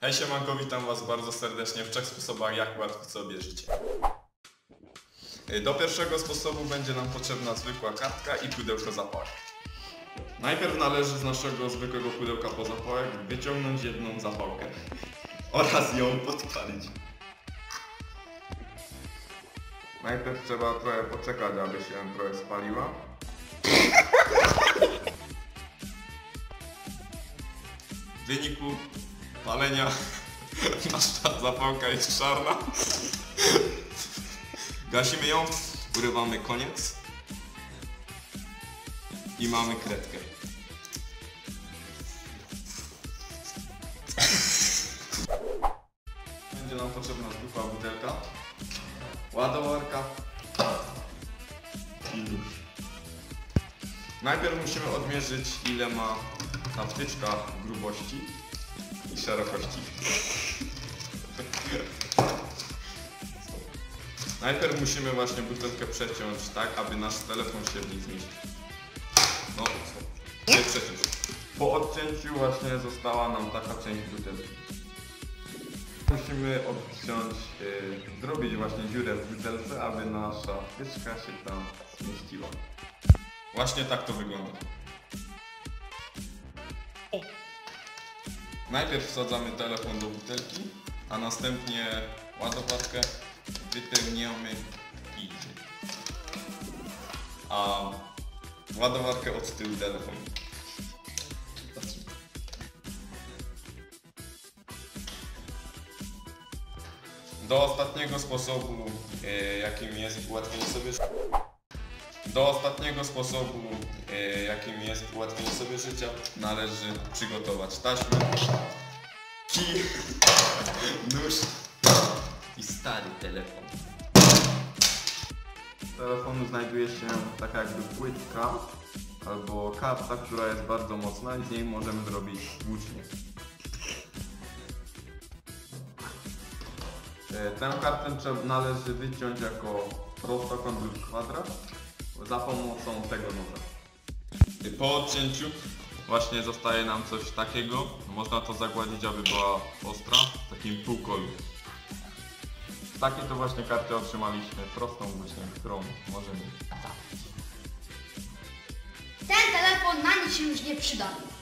Hej siemanko, witam was bardzo serdecznie w 3 sposobach, jak ułatwić sobie życie. Do pierwszego sposobu będzie nam potrzebna zwykła kartka i pudełko zapałek. Najpierw należy z naszego zwykłego pudełka po zapałek wyciągnąć jedną zapałkę oraz ją podpalić. Najpierw trzeba trochę poczekać, aby się trochę spaliła. W wyniku palenia nasza zapałka jest czarna. Gasimy ją, urywamy koniec i mamy kredkę. Będzie nam potrzebna zwykła butelka, ładowarka i nóż. Najpierw musimy odmierzyć, ile ma ta wtyczka grubości i szerokości. Najpierw musimy właśnie butelkę przeciąć tak, aby nasz telefon się w niej zmieścił. No, nie przeciąć. Po odcięciu właśnie została nam taka część butelki. Musimy odciąć, zrobić właśnie dziurę w butelce, aby nasza wtyczka się tam zmieściła. Właśnie tak to wygląda. Najpierw wsadzamy telefon do butelki, a następnie ładowarkę wypełniamy i idzie. A ładowarkę od tyłu telefon. Do ostatniego sposobu, jakim jest ułatwienie sobie życia, należy przygotować taśmę, kij, nóż i stary telefon. Z telefonu znajduje się taka jakby płytka albo karta, która jest bardzo mocna i z niej możemy zrobić włócznie. Tę kartę należy wyciąć jako prostokąt lub kwadrat za pomocą tego noża. Po odcięciu właśnie zostaje nam coś takiego. Można to zagładzić, aby była ostra, w takim półkolu. Takie to właśnie karty otrzymaliśmy, prostą właśnie, którą możemy zapić. Ten telefon na nic się już nie przyda.